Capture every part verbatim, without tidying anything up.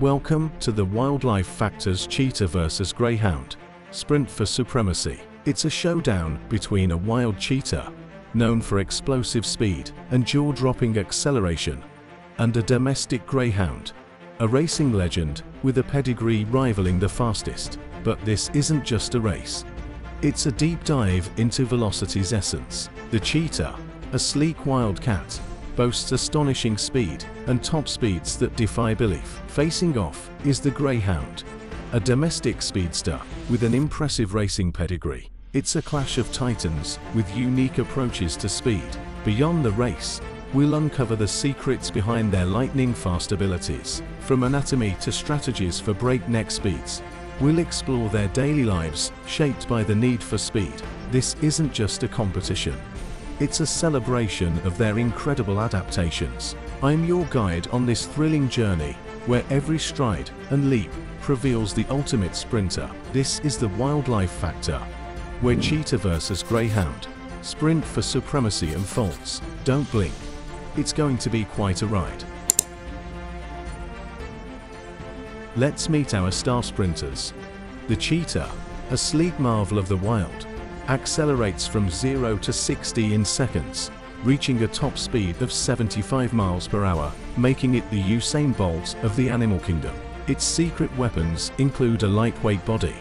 Welcome to the WildLife Factor's Cheetah versus Greyhound Sprint for Supremacy. It's a showdown between a wild cheetah, known for explosive speed and jaw-dropping acceleration, and a domestic greyhound, a racing legend with a pedigree rivaling the fastest. But this isn't just a race. It's a deep dive into velocity's essence. The cheetah, a sleek wildcat, boasts astonishing speed and top speeds that defy belief. Facing off is the greyhound, a domestic speedster with an impressive racing pedigree. It's a clash of titans with unique approaches to speed. Beyond the race, we'll uncover the secrets behind their lightning-fast abilities. From anatomy to strategies for breakneck speeds, we'll explore their daily lives shaped by the need for speed. This isn't just a competition. It's a celebration of their incredible adaptations. I'm your guide on this thrilling journey, where every stride and leap reveals the ultimate sprinter. This is the WildLife Factor, where cheetah versus greyhound, sprint for supremacy unfolds. Don't blink. It's going to be quite a ride. Let's meet our star sprinters. The cheetah, a sleek marvel of the wild, accelerates from zero to sixty in seconds, reaching a top speed of seventy-five miles per hour, making it the Usain Bolt of the animal kingdom. Its secret weapons include a lightweight body,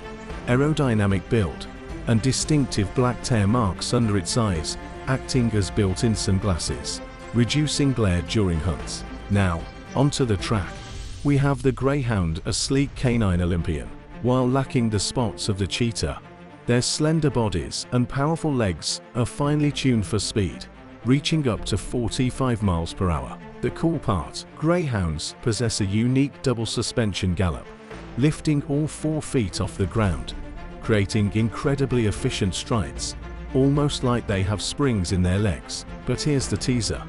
aerodynamic build, and distinctive black tear marks under its eyes, acting as built-in sunglasses, reducing glare during hunts. Now, onto the track. We have the greyhound, a sleek canine Olympian. While lacking the spots of the cheetah, their slender bodies and powerful legs are finely tuned for speed, reaching up to forty-five miles per hour. The cool part, greyhounds possess a unique double suspension gallop, lifting all four feet off the ground, creating incredibly efficient strides, almost like they have springs in their legs. But here's the teaser.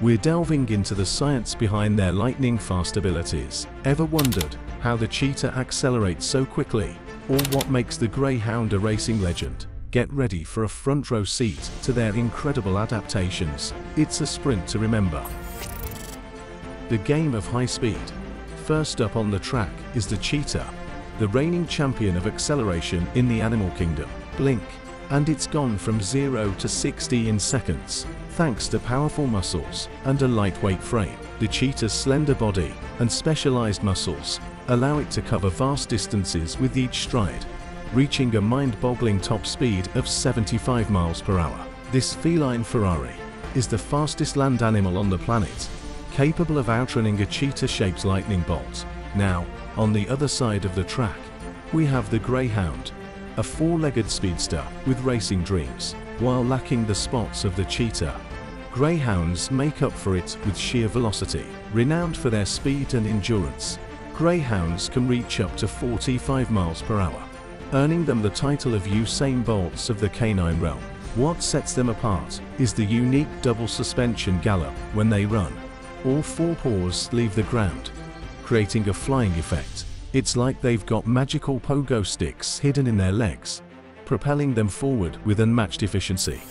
We're delving into the science behind their lightning-fast abilities. Ever wondered how the cheetah accelerates so quickly, or what makes the greyhound a racing legend? Get ready for a front-row seat to their incredible adaptations. It's a sprint to remember. The game of high speed. First up on the track is the cheetah, the reigning champion of acceleration in the animal kingdom. Blink, and it's gone from zero to sixty in seconds, thanks to powerful muscles and a lightweight frame. The cheetah's slender body and specialized muscles allow it to cover vast distances with each stride, reaching a mind-boggling top speed of seventy-five miles per hour. This feline Ferrari is the fastest land animal on the planet, capable of outrunning a cheetah-shaped lightning bolt. Now, on the other side of the track, we have the greyhound, a four-legged speedster with racing dreams. While lacking the spots of the cheetah, greyhounds make up for it with sheer velocity. Renowned for their speed and endurance, greyhounds can reach up to forty-five miles per hour, earning them the title of Usain Bolts of the canine realm. What sets them apart is the unique double suspension gallop. When they run, all four paws leave the ground, creating a flying effect. It's like they've got magical pogo sticks hidden in their legs, propelling them forward with unmatched efficiency.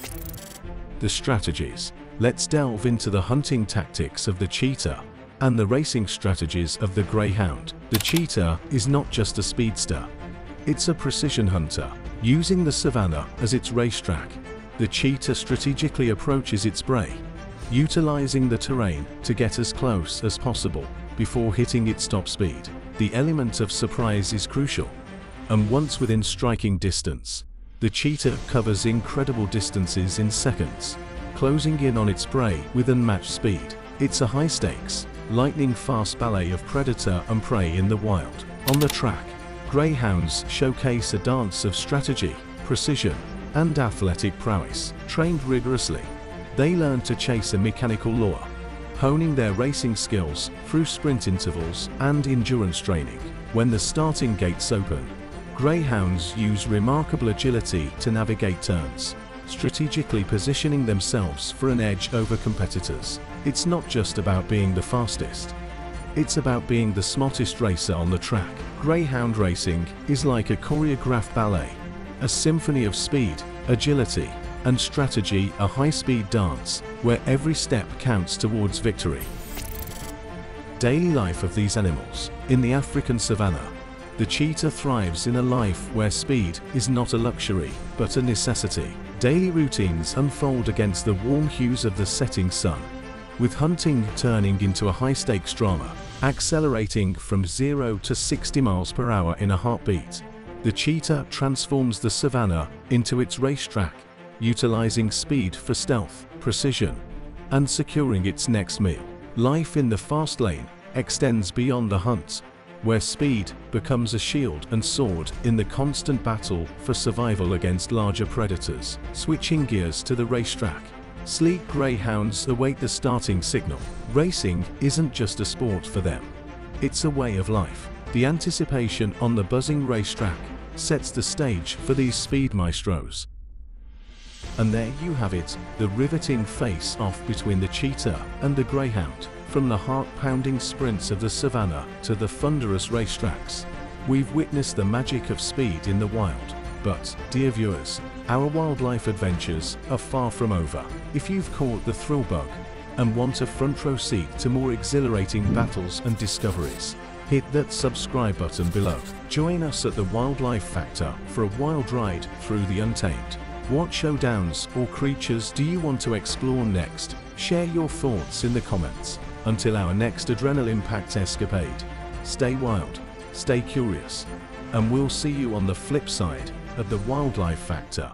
The strategies. Let's delve into the hunting tactics of the cheetah and the racing strategies of the greyhound. The cheetah is not just a speedster, it's a precision hunter. Using the savannah as its racetrack, the cheetah strategically approaches its prey, utilizing the terrain to get as close as possible before hitting its top speed. The element of surprise is crucial, and once within striking distance, the cheetah covers incredible distances in seconds, closing in on its prey with unmatched speed. It's a high-stakes, lightning-fast ballet of predator and prey in the wild. On the track, greyhounds showcase a dance of strategy, precision, and athletic prowess. Trained rigorously, they learn to chase a mechanical lure, honing their racing skills through sprint intervals and endurance training. When the starting gates open, greyhounds use remarkable agility to navigate turns, strategically positioning themselves for an edge over competitors. It's not just about being the fastest, it's about being the smartest racer on the track. Greyhound racing is like a choreographed ballet, a symphony of speed, agility, and strategy, a high-speed dance where every step counts towards victory. Daily life of these animals. In the African savannah, the cheetah thrives in a life where speed is not a luxury, but a necessity. Daily routines unfold against the warm hues of the setting sun, with hunting turning into a high-stakes drama, accelerating from zero to sixty miles per hour in a heartbeat. The cheetah transforms the savannah into its racetrack, utilizing speed for stealth, precision, and securing its next meal. Life in the fast lane extends beyond the hunt, where speed becomes a shield and sword in the constant battle for survival against larger predators. Switching gears to the racetrack, sleek greyhounds await the starting signal. Racing isn't just a sport for them, it's a way of life. The anticipation on the buzzing racetrack sets the stage for these speed maestros. And there you have it, the riveting face-off between the cheetah and the greyhound. From the heart-pounding sprints of the savannah to the thunderous racetracks, we've witnessed the magic of speed in the wild. But, dear viewers, our wildlife adventures are far from over. If you've caught the thrill bug and want a front-row seat to more exhilarating battles and discoveries, hit that subscribe button below. Join us at the Wildlife Factor for a wild ride through the untamed. What showdowns or creatures do you want to explore next? Share your thoughts in the comments. Until our next adrenaline-packed escapade, stay wild, stay curious, and we'll see you on the flip side of the Wildlife Factor.